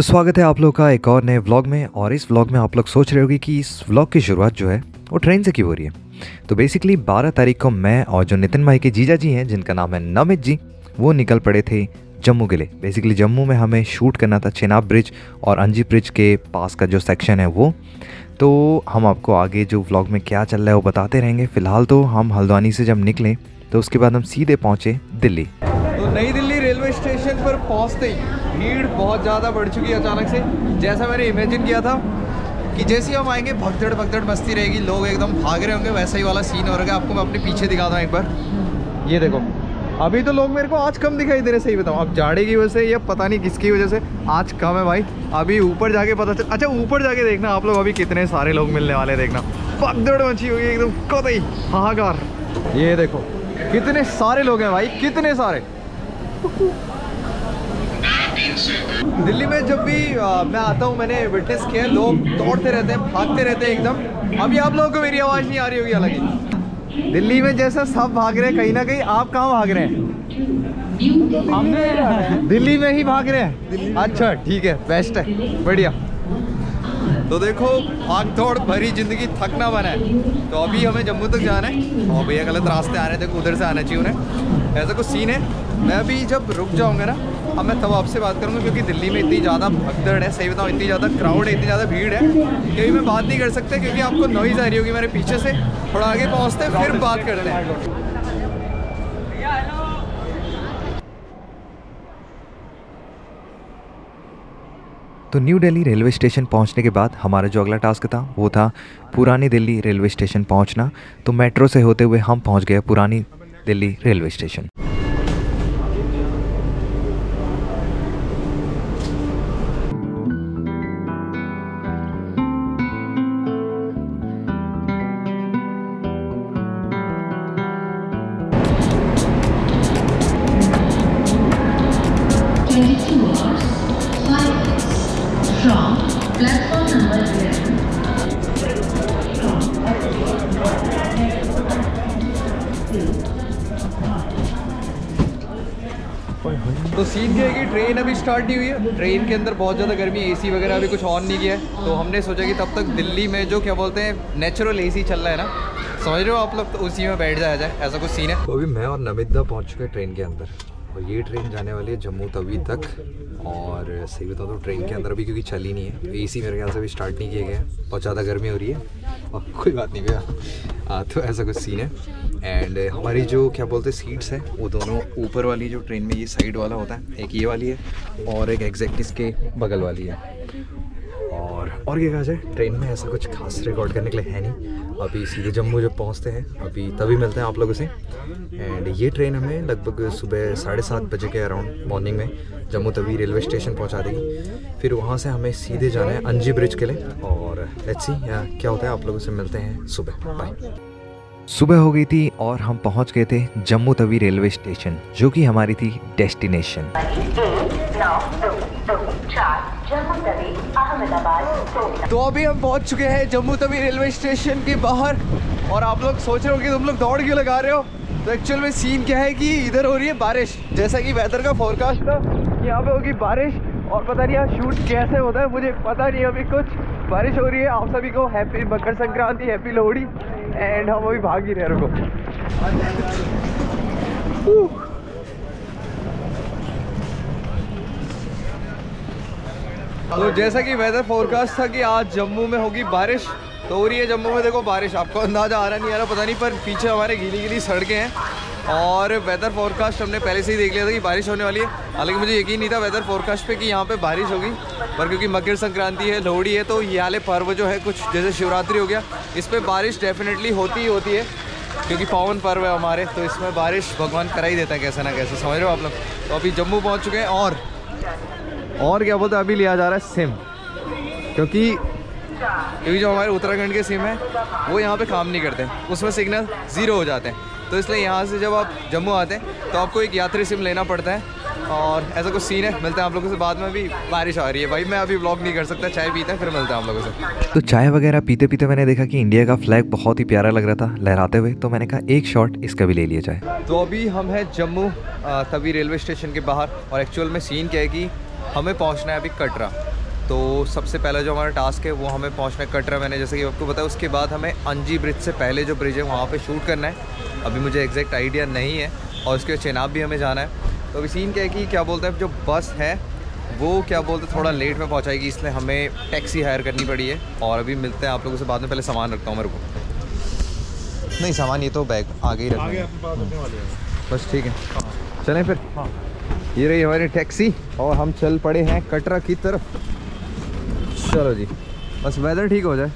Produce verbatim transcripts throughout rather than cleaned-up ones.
तो स्वागत है आप लोग का एक और नए व्लॉग में। और इस व्लॉग में आप लोग सोच रहे होंगे कि इस व्लॉग की शुरुआत जो है वो ट्रेन से क्यों हो रही है। तो बेसिकली बारह तारीख को मैं और जो नितिन भाई के जीजा जी हैं जिनका नाम है नमित जी, वो निकल पड़े थे जम्मू के लिए। बेसिकली जम्मू में हमें शूट करना था चेनाब ब्रिज और अंजी ब्रिज के पास का जो सेक्शन है वो। तो हम आपको आगे जो व्लॉग में क्या चल रहा है वो बताते रहेंगे। फ़िलहाल तो हम हल्द्वानी से जब निकलें तो उसके बाद हम सीधे पहुँचे दिल्ली। तो नई दिल्ली रेलवे स्टेशन पर पहुँचते ही भीड़ बहुत ज़्यादा बढ़ चुकी है अचानक से। जैसा मैंने इमेजिन किया था कि जैसे हम आएंगे भगदड़ भगदड़ मस्ती रहेगी, लोग एकदम भाग रहे होंगे, वैसा ही वाला सीन हो रहा है। आपको मैं अपने पीछे दिखाता हूँ एक बार, ये देखो। अभी तो लोग मेरे को आज कम दिखाई दे रहे, सही बताऊँ, अब जाड़े की वजह से या पता नहीं किसकी वजह से आज कम है भाई। अभी ऊपर जाके पता चल, अच्छा ऊपर जाके देखना आप लोग अभी कितने सारे लोग मिलने वाले, देखना भगदड़ मची हुई है एकदम, कतई हाहाकार। ये देखो कितने सारे लोग हैं भाई, कितने सारे। दिल्ली में जब भी आ, मैं आता हूँ मैंने विटनेस किया है, लोग दौड़ते रहते हैं, भागते रहते हैं एकदम। अभी आप लोगों को मेरी आवाज़ नहीं आ रही होगी, हालांकि दिल्ली में जैसा सब भाग रहे हैं कहीं ना कहीं। आप कहाँ भाग रहे हैं? हमने दिल्ली में ही भाग रहे हैं। अच्छा ठीक है, बेस्ट है, बढ़िया। तो देखो भाग दौड़ भरी जिंदगी, थकना बना है। तो अभी हमें जम्मू तक जाना है और भैया गलत रास्ते आ रहे थे, उधर से आना चाहिए उन्हें, ऐसा कुछ सीन है। मैं अभी जब रुक जाऊंगा ना अब मैं तब आपसे बात करूंगा, क्योंकि दिल्ली में इतनी ज़्यादा भगदड़ है, सही बताऊँ इतनी ज़्यादा क्राउड है, इतनी ज़्यादा भीड़ है, क्योंकि मैं बात नहीं कर सकता क्योंकि आपको नॉइज़ आ रही होगी मेरे पीछे से। थोड़ा आगे पहुँचते फिर बात करते हैं। तो न्यू दिल्ली रेलवे स्टेशन पहुंचने के बाद हमारा जो अगला टास्क था वो था पुरानी दिल्ली रेलवे स्टेशन पहुंचना। तो मेट्रो से होते हुए हम पहुंच गए पुरानी दिल्ली रेलवे स्टेशन। तो सीन क्या है कि ट्रेन अभी स्टार्ट नहीं हुई है, ट्रेन के अंदर बहुत ज़्यादा गर्मी, एसी वगैरह अभी कुछ ऑन नहीं किया है। तो हमने सोचा कि तब तक दिल्ली में जो क्या बोलते हैं नेचुरल एसी चल रहा है ना, समझ रहे हो आप लोग, तो उसी में बैठ जाया जाए, ऐसा कुछ सीन है। तो अभी मैं और नमिता पहुंच चुके हैं ट्रेन के अंदर और ये ट्रेन जाने वाली है जम्मू तवी तक। और सही बताऊँ तो ट्रेन के अंदर अभी क्योंकि चली नहीं है, एसी मेरे ख्याल से अभी स्टार्ट नहीं किया गया है, बहुत ज़्यादा गर्मी हो रही है और कोई बात नहीं भैया। तो ऐसा कुछ सीन है। एंड हमारी जो क्या बोलते हैं सीट्स हैं वो दोनों ऊपर वाली जो ट्रेन में ये साइड वाला होता है, एक ये वाली है और एक एग्जैक्ट इसके बगल वाली है। और और क्या कहा जाए, ट्रेन में ऐसा कुछ खास रिकॉर्ड करने के लिए है नहीं। अभी सीधे जम्मू जब पहुंचते हैं अभी तभी मिलते हैं आप लोगों से। एंड ये ट्रेन हमें लगभग सुबह साढ़े सात बजे के अराउंड मॉर्निंग में जम्मू तवी रेलवे स्टेशन पहुंचा देगी। फिर वहाँ से हमें सीधे जाना है अंजी ब्रिज के लिए। और लेट्स सी क्या होता है, आप लोगों से मिलते हैं सुबह। बाय। सुबह हो गई थी और हम पहुंच गए थे जम्मू तवी रेलवे स्टेशन, जो कि हमारी थी डेस्टिनेशन। तो अभी हम पहुंच चुके हैं जम्मू तवी रेलवे स्टेशन के बाहर। और आप लोग सोच रहे हो कि तुम लोग दौड़ क्यों लगा रहे हो, तो एक्चुअल में सीन क्या है कि इधर हो रही है बारिश, जैसा कि वेदर का फोरकास्ट था यहाँ पे होगी बारिश। और पता नहीं यहाँ शूट कैसे होता है मुझे पता नहीं, अभी कुछ बारिश हो रही है। आप सभी को happy Makar Sankranti, happy Lohri. And हम अभी भाग ही रहे रुको। तो जैसा कि वेदर फोरकास्ट था कि आज जम्मू में होगी बारिश, तो हो रही है जम्मू में देखो बारिश। आपको अंदाजा आ रहा नहीं आ रहा पता नहीं, पर पीछे हमारे गीली गीली सड़कें हैं। और वेदर फोरकास्ट हमने पहले से ही देख लिया था कि बारिश होने वाली है, हालांकि मुझे यकीन नहीं था वेदर फोरकास्ट पे कि यहाँ पे बारिश होगी। पर क्योंकि मकर संक्रांति है, लोहड़ी है, तो ये वाले पर्व जो है कुछ जैसे शिवरात्रि हो गया, इस पर बारिश डेफिनेटली होती ही होती है क्योंकि पावन पर्व है हमारे, तो इसमें बारिश भगवान करा ही देता है कैसे ना कैसे, समझ रहे हो आप लोग। तो अभी जम्मू पहुँच चुके हैं और, और क्या बोलते हैं अभी लिया जा रहा है सिम, क्योंकि क्योंकि जो हमारे उत्तराखंड के सिम है वो यहाँ पे काम नहीं करते, उसमें सिग्नल ज़ीरो हो जाते हैं। तो इसलिए यहाँ से जब आप जम्मू आते हैं तो आपको एक यात्री सिम लेना पड़ता है। और ऐसा कुछ सीन है, मिलते हैं आप लोगों से बाद में। अभी बारिश आ रही है भाई, मैं अभी व्लॉग नहीं कर सकता, चाय पीते हैं फिर मिलते हैं आप लोगों से। तो चाय वगैरह पीते पीते मैंने देखा कि इंडिया का फ्लैग बहुत ही प्यारा लग रहा था लहराते हुए, तो मैंने कहा एक शॉट इसका भी ले लिया जाए। तो अभी हम हैं जम्मू तवी रेलवे स्टेशन के बाहर और एक्चुअल में सीन क्या है कि हमें पहुँचना है अभी कटरा। तो सबसे पहला जो हमारा टास्क है वो हमें पहुंचना है कटरा, मैंने जैसे कि आपको बताया। उसके बाद हमें अंजी ब्रिज से पहले जो ब्रिज है वहाँ पे शूट करना है, अभी मुझे एग्जैक्ट आइडिया नहीं है। और उसके बाद चेनाब भी हमें जाना है। तो अभी सीन क्या है कि क्या बोलते हैं जो बस है वो क्या बोलते हैं थोड़ा लेट में पहुँचाएगी, इसलिए हमें टैक्सी हायर करनी पड़ी है। और अभी मिलते हैं आप लोगों से बाद में, पहले सामान रखता हूँ मेरे को। नहीं सामान ये तो बैग आगे ही रखना है बस, ठीक है चलें फिर। ये रही हमारी टैक्सी और हम चल पड़े हैं कटरा की तरफ। चलो जी, बस वेदर ठीक हो जाए।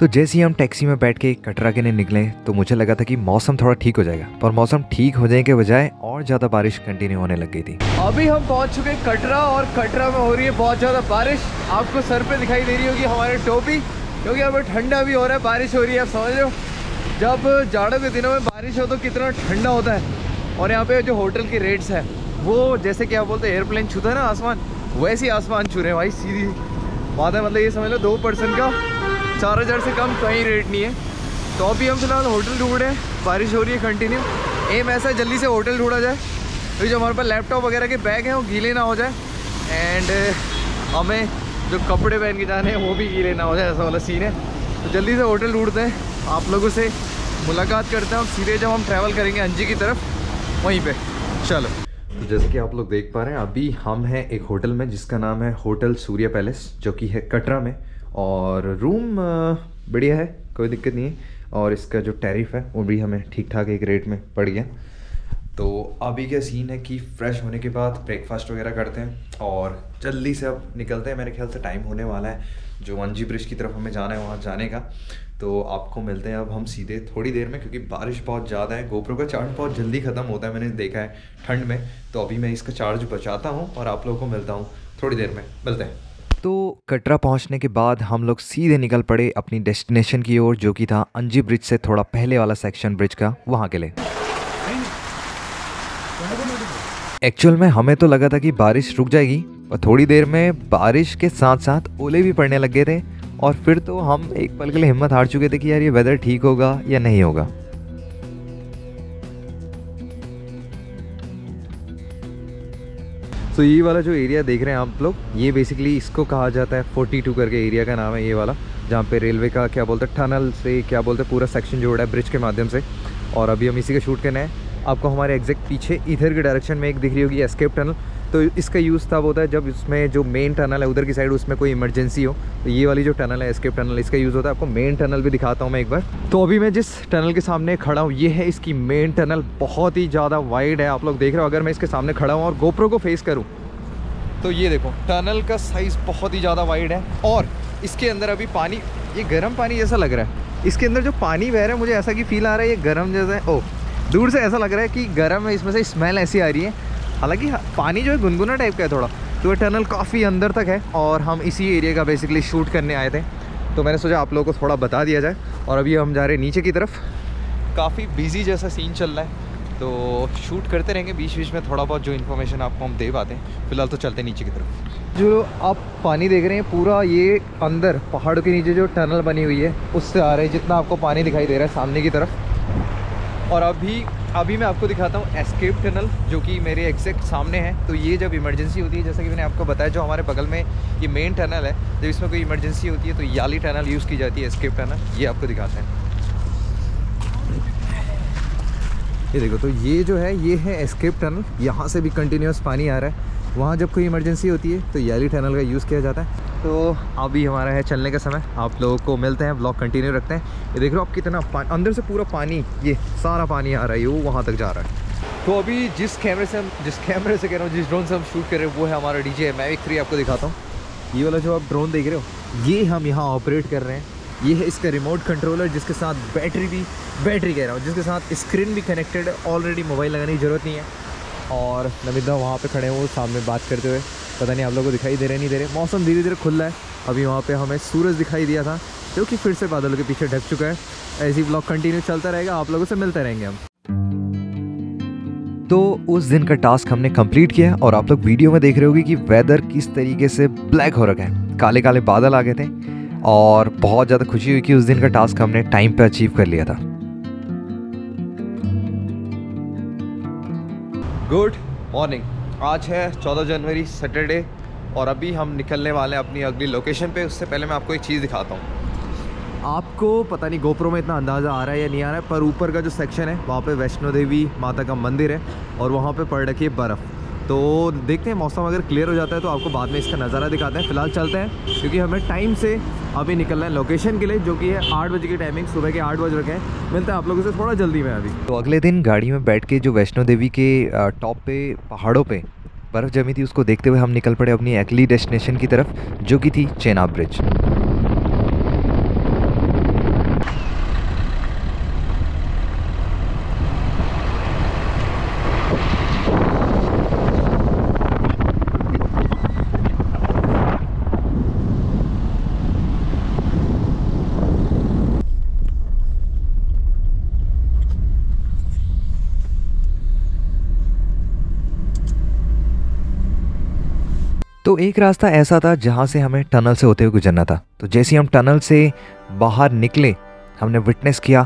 तो जैसे ही हम टैक्सी में बैठ के कटरा के लिए निकले तो मुझे लगा था कि मौसम थोड़ा ठीक हो जाएगा, पर मौसम ठीक हो जाने के बजाय और ज़्यादा बारिश कंटिन्यू होने लग गई थी। अभी हम पहुंच चुके हैं कटरा और कटरा में हो रही है बहुत ज़्यादा बारिश। आपको सर पे दिखाई दे रही होगी हमारे टोपी, क्योंकि हमें ठंडा भी हो रहा है, बारिश हो रही है। आप समझ लो जब जाड़ों के दिनों में बारिश हो तो कितना ठंडा होता है। और यहाँ पे जो होटल के रेट्स हैं वो जैसे क्या बोलते हैं एयरप्लेन छूता है ना आसमान, वैसे ही आसमान छू रहे हैं भाई। सीधी बात है, मतलब ये समझ लो दो परसेंट का चार हज़ार से कम कहीं रेट नहीं है। तो अभी हम फिलहाल होटल ढूंढ रहे हैं, बारिश हो रही है कंटिन्यू। एम ऐसा है जल्दी से होटल ढूंढा जाए, तो जो हमारे पास लैपटॉप वगैरह के बैग हैं वो गीले ना हो जाए, एंड हमें जो कपड़े पहन के जाने हैं वो भी गीले ना हो जाए, ऐसा वाला सीन है। तो जल्दी से होटल ढूंढते हैं, आप लोगों से मुलाकात करते हैं। और सीधे जब हम ट्रैवल करेंगे अंजी की तरफ वहीं पर। चलो तो जैसे कि आप लोग देख पा रहे हैं अभी हम हैं एक होटल में जिसका नाम है होटल सूर्य पैलेस, जो कि है कटरा में। और रूम बढ़िया है, कोई दिक्कत नहीं है। और इसका जो टैरिफ है वो भी हमें ठीक ठाक एक रेट में पड़ गया। तो अभी क्या सीन है कि फ़्रेश होने के बाद ब्रेकफास्ट वगैरह करते हैं और जल्दी से अब निकलते हैं। मेरे ख्याल से टाइम होने वाला है, जो अंजी ब्रिज की तरफ हमें जाना है वहाँ जाने का। तो आपको मिलते हैं अब हम सीधे थोड़ी देर में, क्योंकि बारिश बहुत ज़्यादा है। गोप्रो का चार्ज बहुत जल्दी ख़त्म होता है, मैंने देखा है ठंड में। तो अभी मैं इसका चार्ज बचाता हूँ और आप लोगों को मिलता हूँ थोड़ी देर में, मिलते हैं। तो कटरा पहुँचने के बाद हम लोग सीधे निकल पड़े अपनी डेस्टिनेशन की ओर, जो कि था अंजी ब्रिज से थोड़ा पहले वाला सेक्शन ब्रिज का, वहाँ के लिए। एक्चुअल में हमें तो लगा था कि बारिश रुक जाएगी, और थोड़ी देर में बारिश के साथ साथ ओले भी पड़ने लग गए थे। और फिर तो हम एक पल के लिए हिम्मत हार चुके थे कि यार ये वेदर ठीक होगा या नहीं होगा। तो ये वाला जो एरिया देख रहे हैं आप लोग, ये बेसिकली इसको कहा जाता है बयालीस करके एरिया का नाम है ये वाला, जहाँ पे रेलवे का क्या बोलते हैं टनल से क्या बोलते हैं पूरा सेक्शन जोड़ा है ब्रिज के माध्यम से। और अभी हम इसी का शूट करना है। आपको हमारे एग्जैक्ट पीछे इधर के डायरेक्शन में एक दिख रही होगी एस्केप टनल, तो इसका यूज़ तब होता है जब इसमें जो मेन टनल है उधर की साइड उसमें कोई इमरजेंसी हो। तो ये वाली जो टनल है एस्केप टनल, इसका यूज़ होता है। आपको मेन टनल भी दिखाता हूँ मैं एक बार। तो अभी मैं जिस टनल के सामने खड़ा हूँ ये है इसकी मेन टनल, बहुत ही ज़्यादा वाइड है, आप लोग देख रहे हो। अगर मैं इसके सामने खड़ा हूँ और गोप्रो को फेस करूँ तो ये देखो टनल का साइज़ बहुत ही ज़्यादा वाइड है। और इसके अंदर अभी पानी, ये गर्म पानी जैसा लग रहा है, इसके अंदर जो पानी बह रहा है मुझे ऐसा कि फील आ रहा है ये गर्म जैसा है। ओह, दूर से ऐसा लग रहा है कि गर्म है, इसमें से स्मेल ऐसी आ रही है। हालांकि पानी जो है गुनगुना टाइप का है थोड़ा। तो वह टनल काफ़ी अंदर तक है और हम इसी एरिया का बेसिकली शूट करने आए थे, तो मैंने सोचा आप लोगों को थोड़ा बता दिया जाए। और अभी हम जा रहे हैं नीचे की तरफ। काफ़ी बिजी जैसा सीन चल रहा है, तो शूट करते रहेंगे बीच बीच में, थोड़ा बहुत जो इन्फॉर्मेशन आपको हम दे पाते हैं। फिलहाल तो चलते हैं नीचे की तरफ। जो आप पानी देख रहे हैं पूरा ये अंदर पहाड़ के नीचे जो टनल बनी हुई है उससे आ रही है, जितना आपको पानी दिखाई दे रहा है सामने की तरफ। और अभी अभी मैं आपको दिखाता हूँ एस्केप टनल, जो कि मेरे एग्जैक्ट सामने है। तो ये जब इमरजेंसी होती है, जैसा कि मैंने आपको बताया, जो हमारे बगल में ये मेन टनल है, जब इसमें कोई इमरजेंसी होती है तो ये वाली टनल यूज़ की जाती है एस्केप टनल। ये आपको दिखाते हैं, ये देखो। तो ये जो है ये है एस्केप टनल, यहाँ से भी कंटिन्यूस पानी आ रहा है। वहाँ जब कोई इमरजेंसी होती है तो ये वाली टनल का यूज़ किया जाता है। तो अभी हमारा है चलने का समय, आप लोगों को मिलते हैं, ब्लॉग कंटिन्यू रखते हैं। ये देख रहे हो आप कितना पानी, अंदर से पूरा पानी, ये सारा पानी आ रहा है, वो वहाँ तक जा रहा है। तो अभी जिस कैमरे से हम जिस कैमरे से कह रहा हूँ जिस ड्रोन से हम शूट कर रहे हैं वो है हमारा D J M I three. आपको दिखाता हूँ ये वाला जो आप ड्रोन देख रहे हो, ये हम यहाँ ऑपरेट कर रहे हैं। ये है इसका रिमोट कंट्रोलर, जिसके साथ बैटरी भी बैटरी कह रहा हूँ जिसके साथ स्क्रीन भी कनेक्टेड है ऑलरेडी, मोबाइल लगाने की ज़रूरत नहीं है। और नमिदा वहाँ पर खड़े हैं वो सामने बात करते हुए, पता नहीं आप लोगों को दिखाई दे रहे नहीं दे रहे। मौसम धीरे धीरे खुल रहा है, अभी वहाँ पे हमें सूरज दिखाई दिया था जो कि फिर से बादलों के पीछे ढक चुका है। ऐसी ब्लॉग कंटिन्यू चलता रहेगा, आप लोगों से मिलते रहेंगे हम। तो उस दिन का टास्क हमने कंप्लीट किया और आप लोग वीडियो में देख रहे होगी कि वेदर किस तरीके से ब्लैक हो रखा है, काले काले बादल आ गए थे। और बहुत ज़्यादा खुशी हुई कि उस दिन का टास्क हमने टाइम पर अचीव कर लिया था। गुड मॉर्निंग, आज है चौदह जनवरी सैटरडे और अभी हम निकलने वाले हैं अपनी अगली लोकेशन पे। उससे पहले मैं आपको एक चीज़ दिखाता हूँ। आपको पता नहीं गोप्रो में इतना अंदाज़ा आ रहा है या नहीं आ रहा है, पर ऊपर का जो सेक्शन है वहाँ पे वैष्णो देवी माता का मंदिर है और वहाँ पे पड़ रखी है बर्फ़। तो देखते हैं मौसम अगर क्लियर हो जाता है तो आपको बाद में इसका नज़ारा दिखाते हैं। फ़िलहाल चलते हैं क्योंकि हमें टाइम से अभी निकलना है लोकेशन के लिए, जो कि है आठ बजे की टाइमिंग, सुबह के आठ बज रखे हैं। मिलते हैं आप लोगों से थोड़ा जल्दी में अभी। तो अगले दिन गाड़ी में बैठ के जो वैष्णो देवी के टॉप पे पहाड़ों पे बर्फ़ जमी थी उसको देखते हुए हम निकल पड़े अपनी अगली डेस्टिनेशन की तरफ, जो कि थी चेनाब ब्रिज। तो एक रास्ता ऐसा था जहाँ से हमें टनल से होते हुए गुजरना था। तो जैसे हम टनल से बाहर निकले हमने विटनेस किया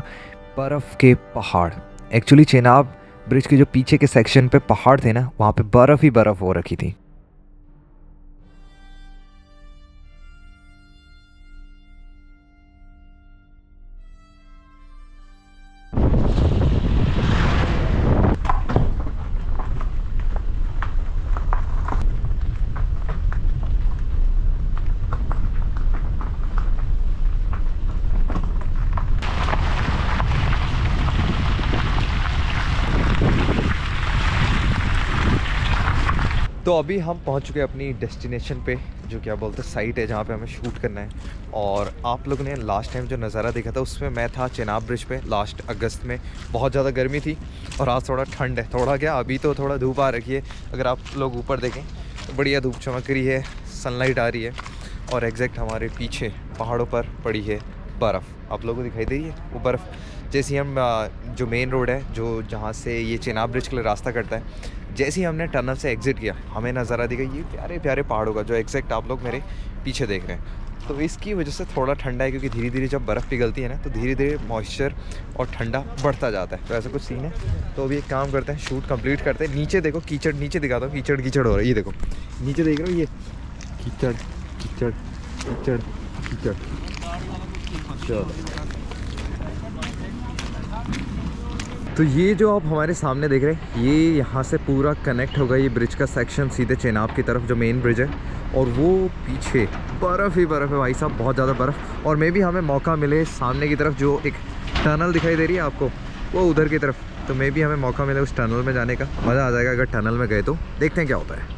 बर्फ़ के पहाड़। एक्चुअली चेनाब ब्रिज के जो पीछे के सेक्शन पे पहाड़ थे ना, वहाँ पे बर्फ़ ही बर्फ़ हो रखी थी। तो अभी हम पहुंच चुके हैं अपनी डेस्टिनेशन पे, जो क्या बोलते हैं साइट है जहाँ पे हमें शूट करना है। और आप लोगों ने लास्ट टाइम जो नज़ारा देखा था उसमें मैं था चेनाब ब्रिज पे लास्ट अगस्त में। बहुत ज़्यादा गर्मी थी और आज थोड़ा ठंड है, थोड़ा क्या अभी तो थोड़ा धूप आ रखी है। अगर आप लोग ऊपर देखें तो बढ़िया धूप चमक रही है, सनलाइट आ रही है और एग्जैक्ट हमारे पीछे पहाड़ों पर पड़ी है बर्फ़। आप लोगों को दिखाई दे रही है वो बर्फ़। जैसे हम जो मेन रोड है जो जहाँ से ये चेनाब ब्रिज के लिए रास्ता कटता है, जैसे ही हमने टनल से एग्ज़िट किया हमें नज़ारा दिखा ये प्यारे प्यारे पहाड़ों का, जो एग्जैक्ट आप लोग मेरे पीछे देख रहे हैं। तो इसकी वजह से थोड़ा ठंडा है क्योंकि धीरे धीरे जब बर्फ़ पिघलती है ना तो धीरे धीरे मॉइस्चर और ठंडा बढ़ता जाता है। तो ऐसा कुछ सीन है। तो अभी एक काम करते हैं, शूट कंप्लीट करते हैं। नीचे देखो कीचड़, नीचे दिखाता हूँ कीचड़ कीचड़ हो रहा है। ये देखो नीचे देख रहे हो, ये कीचड़ कीचड़ कीचड़ कीचड़। चलो तो ये जो आप हमारे सामने देख रहे हैं ये यहाँ से पूरा कनेक्ट होगा ये ब्रिज का सेक्शन सीधे चेनाब की तरफ, जो मेन ब्रिज है। और वो पीछे बर्फ़ ही बर्फ़ है भाई साहब, बहुत ज़्यादा बर्फ़। और मे भी हमें मौका मिले सामने की तरफ जो एक टनल दिखाई दे रही है आपको, वो उधर की तरफ, तो मे भी हमें मौका मिले उस टनल में जाने का। मज़ा आ जाएगा अगर टनल में गए तो। देखते हैं क्या होता है।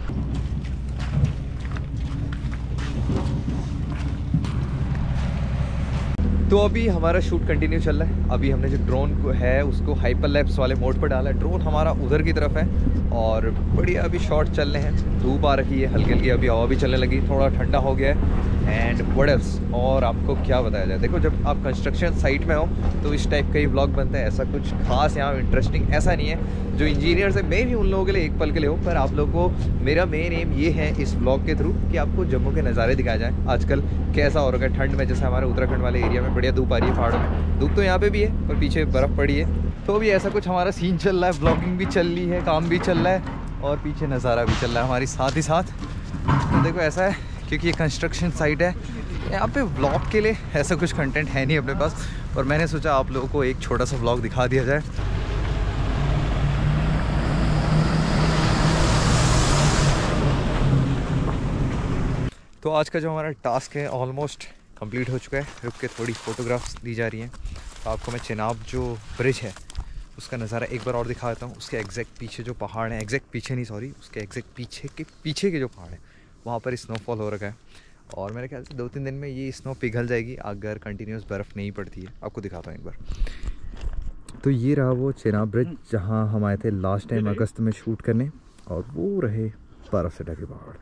तो अभी हमारा शूट कंटिन्यू चल रहा है। अभी हमने जो ड्रोन को है उसको हाइपर लैप्स वाले मोड पर डाला है। ड्रोन हमारा उधर की तरफ है और बढ़िया अभी शॉट चल रहे हैं। धूप आ रखी है हल्की हल्की, अभी हवा भी चलने लगी, थोड़ा ठंडा हो गया है। एंड व्हाट एल्स, और आपको क्या बताया जाए। देखो जब आप कंस्ट्रक्शन साइट में हो तो इस टाइप का ही व्लॉग बनता है। ऐसा कुछ खास यहाँ इंटरेस्टिंग ऐसा नहीं है। जो इंजीनियर्स है मैं भी उन लोगों के लिए एक पल के लिए हो, पर आप लोगों को मेरा मेन एम ये है इस व्लॉग के थ्रू कि आपको जम्मू के नज़ारे दिखाए जाएँ। आजकल कैसा हो रहा है ठंड में, जैसे हमारे उत्तराखंड वाले एरिया में बढ़िया धूप आ रही है पहाड़ों में। धूप तो यहाँ पे भी है पर पीछे बर्फ़ पड़ी है। तो भी ऐसा कुछ हमारा सीन चल रहा है, ब्लॉगिंग भी चल रही है, काम भी चल रहा है और पीछे नज़ारा भी चल रहा है हमारी साथ ही साथ। तो देखो ऐसा है क्योंकि ये कंस्ट्रक्शन साइट है, यहाँ पे ब्लॉग के लिए ऐसा कुछ कंटेंट है नहीं अपने पास, और मैंने सोचा आप लोगों को एक छोटा सा ब्लॉग दिखा दिया जाए। तो आज का जो हमारा टास्क है ऑलमोस्ट कंप्लीट हो चुका है। रुक के थोड़ी फ़ोटोग्राफ्स दी जा रही हैं। तो आपको मैं चेनाब जो ब्रिज है उसका नज़ारा एक बार और दिखा देता हूँ। उसके एग्जैक्ट पीछे जो पहाड़ है, एग्जैक्ट पीछे नहीं सॉरी, उसके एग्जैक्ट पीछे के पीछे के जो पहाड़ है वहाँ पर स्नोफॉल हो रखा है। और मेरे ख्याल से दो तीन दिन में ये स्नो पिघल जाएगी अगर कंटिन्यूस बर्फ़ नहीं पड़ती है। आपको दिखाता हूँ एक बार। तो ये रहा वो चेनाब ब्रिज जहाँ हम आए थे लास्ट टाइम अगस्त में शूट करने, और वो रहे बर्फ़ से ढके पहाड़।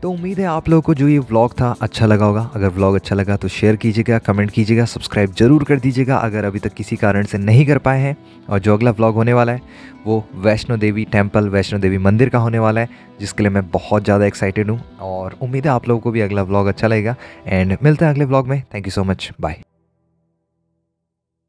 तो उम्मीद है आप लोगों को जो ये व्लॉग था अच्छा लगा होगा। अगर व्लॉग अच्छा लगा तो शेयर कीजिएगा, कमेंट कीजिएगा, सब्सक्राइब जरूर कर दीजिएगा अगर अभी तक किसी कारण से नहीं कर पाए हैं। और जो अगला व्लॉग होने वाला है वो वैष्णो देवी टेम्पल, वैष्णो देवी मंदिर का होने वाला है, जिसके लिए मैं बहुत ज़्यादा एक्साइटेड हूँ। और उम्मीद है आप लोगों को भी अगला व्लॉग अच्छा लगेगा। एंड मिलते हैं अगले व्लॉग में। Thank you so much, bye.